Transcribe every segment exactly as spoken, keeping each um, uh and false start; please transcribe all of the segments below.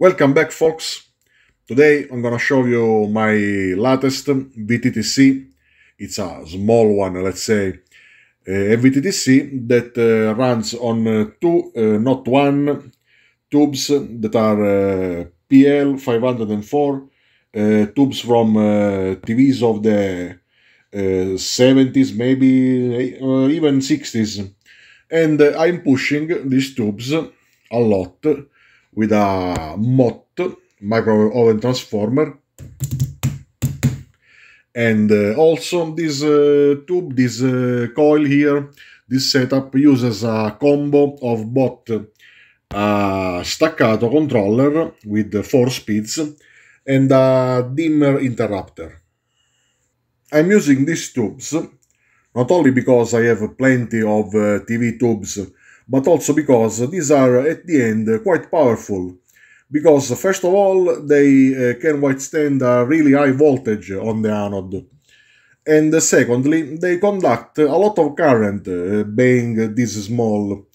Welcome back, folks. Today I'm gonna show you my latest V T T C. It's a small one, let's say, a V T T C that uh, runs on uh, two uh, N O T one tubes that are uh, P L five oh four, uh, tubes from uh, T Vs of the uh, seventies, maybe uh, even sixties. And uh, I'm pushing these tubes a lot with a M O T, microwave oven transformer, and uh, also this uh, tube, this uh, coil here, this setup uses a combo of both a staccato controller with four speeds and a dimmer interrupter. I'm using these tubes not only because I have plenty of uh, T V tubes, but also because these are at the end quite powerful, because first of all they uh, can withstand a really high voltage on the anode, and uh, secondly they conduct a lot of current, uh, being this small,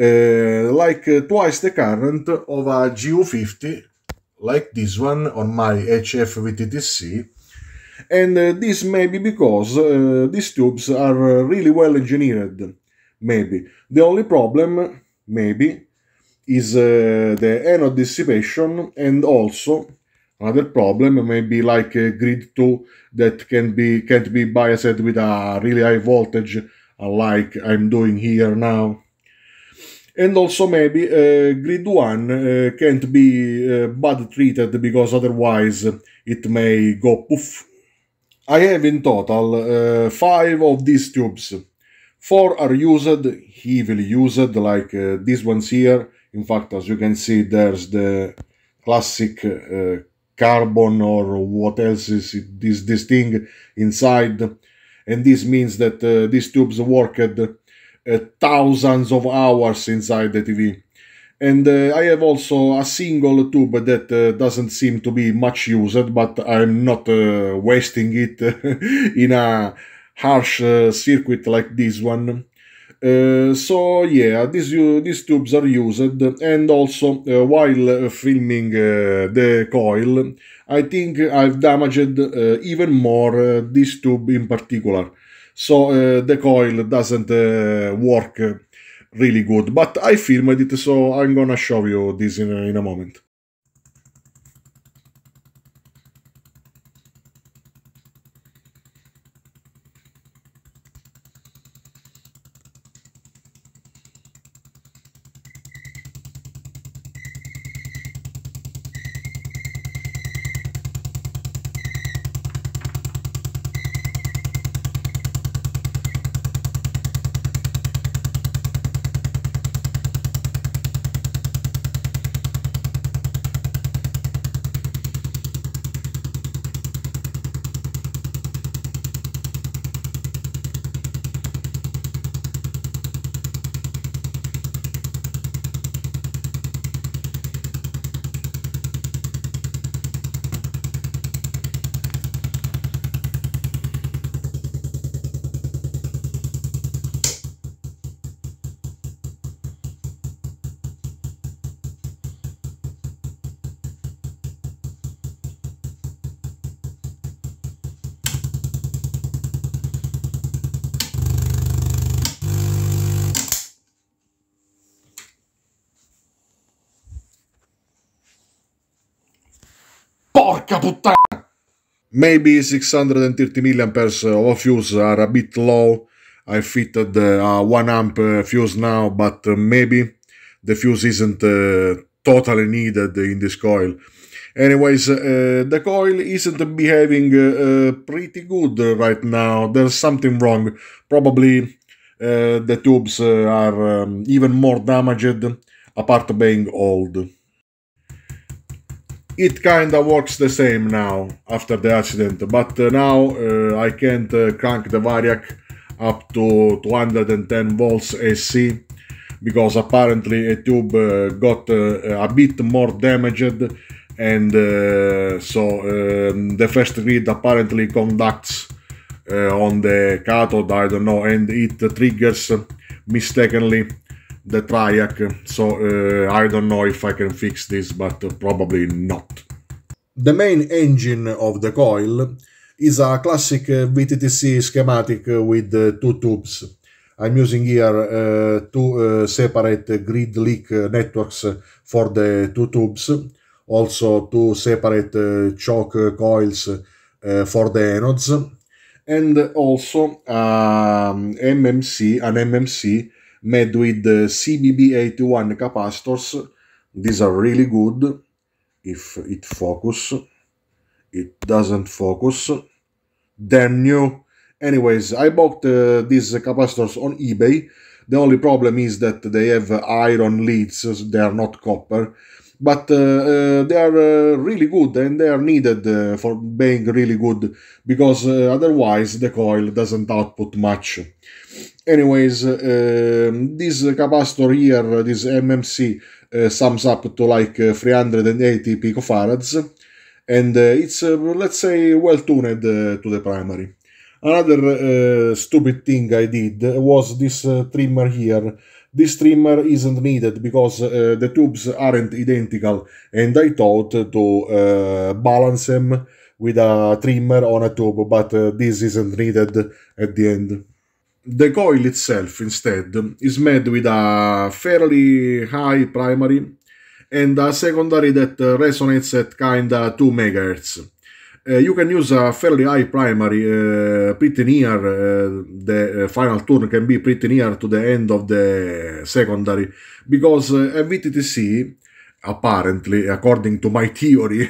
uh, like uh, twice the current of a G U fifty like this one on my H F V T T C. And uh, this may be because uh, these tubes are uh, really well engineered. Maybe. The only problem, maybe, is uh, the anode dissipation, and also another problem may be like a grid two that can be, can't be biased with a really high voltage like I'm doing here now. And also maybe uh, grid one uh, can't be uh, bad treated, because otherwise it may go poof. I have in total uh, five of these tubes. Four are used, heavily used, like uh, these ones here. In fact, as you can see, there's the classic uh, carbon or what else is it, this, this thing inside. And this means that uh, these tubes worked uh, thousands of hours inside the T V. And uh, I have also a single tube that uh, doesn't seem to be much used, but I'm not uh, wasting it in a harsh uh, circuit like this one. Uh, so yeah, these, uh, these tubes are used. And also uh, while uh, filming uh, the coil, I think I've damaged uh, even more uh, this tube in particular, so uh, the coil doesn't uh, work really good, but I filmed it, so I'm gonna show you this in, in a moment. Porca puttana! Maybe six hundred thirty milliamperes of fuse are a bit low. I fitted a one amp fuse now, but maybe the fuse isn't uh, totally needed in this coil. Anyways, uh, the coil isn't behaving uh, pretty good right now. There's something wrong. Probably uh, the tubes are um, even more damaged, apart being old. It kinda works the same now, after the accident, but uh, now uh, I can't uh, crank the Variac up to two hundred ten volts A C, because apparently a tube uh, got uh, a bit more damaged, and uh, so um, the first grid apparently conducts uh, on the cathode, I don't know, and it triggers mistakenly the TRIAC, so uh, I don't know if I can fix this, but probably not. The main engine of the coil is a classic V T T C schematic with two tubes. I'm using here uh, two uh, separate grid link networks for the two tubes, also two separate uh, choke coils uh, for the anodes, and also um, M M C, an M M C made with C B B eighty-one capacitors. These are really good. If it focuses, it doesn't focus, they're new. Anyways, I bought uh, these capacitors on eBay. The only problem is that they have iron leads, they are not copper, but uh, uh, they are uh, really good, and they are needed uh, for being really good, because uh, otherwise the coil doesn't output much. Anyways, uh, this capacitor here, this M M C, uh, sums up to like uh, three hundred eighty picofarads, and uh, it's, uh, let's say, well-tuned uh, to the primary. Another uh, stupid thing I did was this uh, trimmer here. This trimmer isn't needed because uh, the tubes aren't identical, and I thought to uh, balance them with a trimmer on a tube, but uh, this isn't needed at the end. The coil itself, instead, is made with a fairly high primary and a secondary that resonates at kinda two megahertz. Uh, you can use a fairly high primary, uh, pretty near, uh, the uh, final turn can be pretty near to the end of the secondary, because uh, M V T T C, apparently, according to my theory,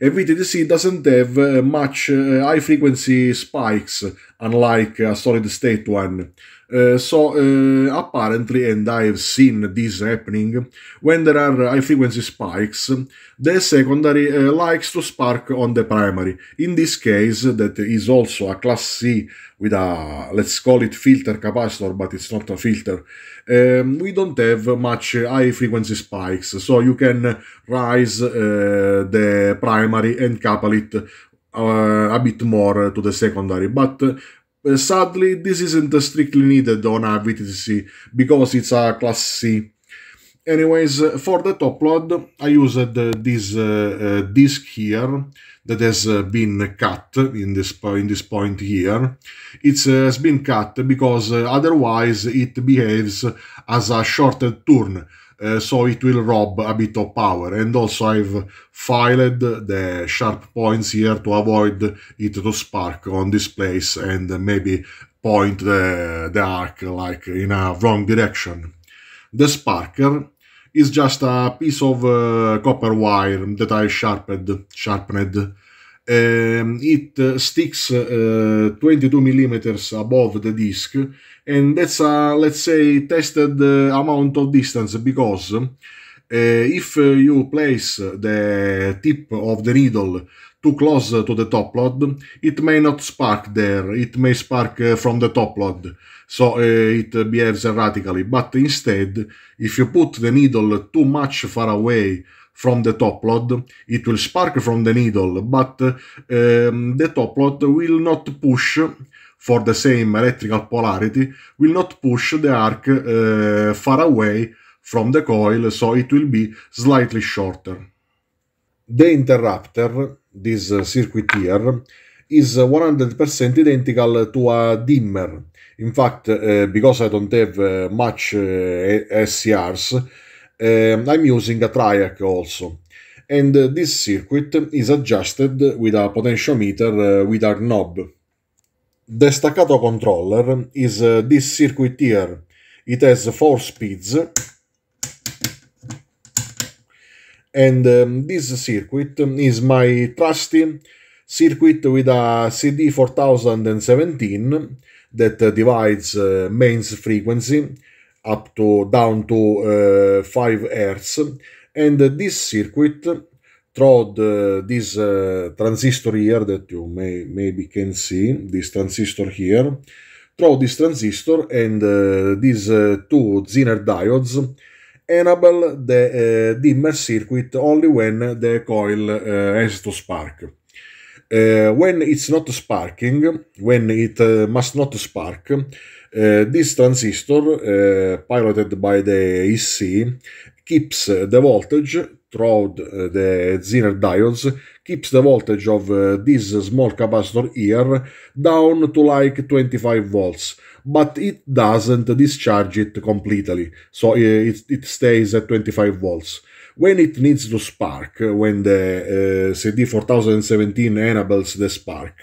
M V T T C doesn't have uh, much uh, high-frequency spikes, unlike a solid-state one. Uh, so, uh, apparently, and I've seen this happening, when there are high-frequency spikes, the secondary uh, likes to spark on the primary. In this case, that is also a class C with a, let's call it filter capacitor, but it's not a filter. Um, we don't have much high-frequency spikes, so you can raise uh, the primary and couple it uh, a bit more to the secondary, but uh, Uh, sadly, this isn't strictly needed on a V T T C, because it's a class C. Anyways, for the top load, I used uh, this uh, uh, disc here that has uh, been cut in this, in this point here. It uh, has been cut because uh, otherwise it behaves as a shorted turn, uh, so it will rob a bit of power. And also I've filed the sharp points here to avoid it to spark on this place and maybe point the, the arc like in a wrong direction. The sparker is just a piece of uh, copper wire that I sharpened. sharpened. Um, it uh, sticks uh, twenty-two millimeters above the disc, and that's a, let's say, tested uh, amount of distance, because uh, if uh, you place the tip of the needle too close to the top load, it may not spark there, it may spark uh, from the top load, so uh, it behaves erratically. But instead, if you put the needle too much far away from the top load, it will spark from the needle, but uh, um, the top load will not push, for the same electrical polarity, will not push the arc uh, far away from the coil, so it will be slightly shorter. The interrupter, this uh, circuit here, is one hundred percent identical to a dimmer. In fact, uh, because I don't have uh, much uh, S C Rs, uh, I'm using a TRIAC also. And uh, this circuit is adjusted with a potentiometer uh, with a knob. The staccato controller is uh, this circuit here. It has four speeds. And um, this circuit is my trusty circuit with a C D four thousand seventeen that uh, divides uh, mains frequency up to down to uh, five hertz, and uh, this circuit through the, this uh, transistor here that you may maybe can see, this transistor here, through this transistor and uh, these uh, two Zener diodes enable the uh, dimmer circuit only when the coil uh, has to spark. Uh, when it's not sparking, when it uh, must not spark, uh, Uh, this transistor, uh, piloted by the E C, keeps the voltage throughout the Zener diodes, keeps the voltage of uh, this small capacitor here down to like twenty-five volts, but it doesn't discharge it completely, so it, it stays at twenty-five volts. When it needs to spark, when the uh, C D four thousand seventeen enables the spark,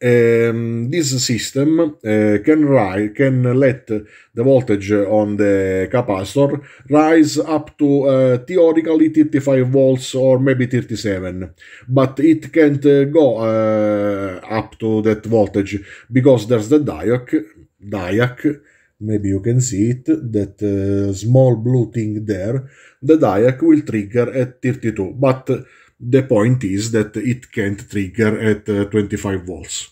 Um, this system uh, can rise, can let the voltage on the capacitor rise up to uh, theoretically thirty-five volts or maybe thirty-seven, but it can't uh, go uh, up to that voltage because there's the diac, diac. Maybe you can see it, that uh, small blue thing there. The diac will trigger at thirty-two, but the point is that it can't trigger at uh, twenty-five volts.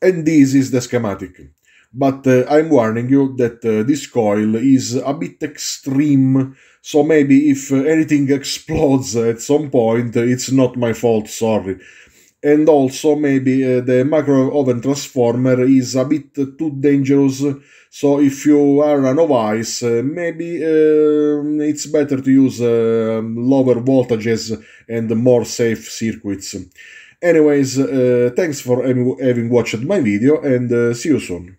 And this is the schematic. But uh, I'm warning you that uh, this coil is a bit extreme, so maybe if anything explodes at some point, it's not my fault, sorry. And also maybe uh, the micro oven transformer is a bit too dangerous, so if you are a novice, uh, maybe uh, it's better to use uh, lower voltages and more safe circuits. Anyways, uh, thanks for having watched my video, and uh, see you soon.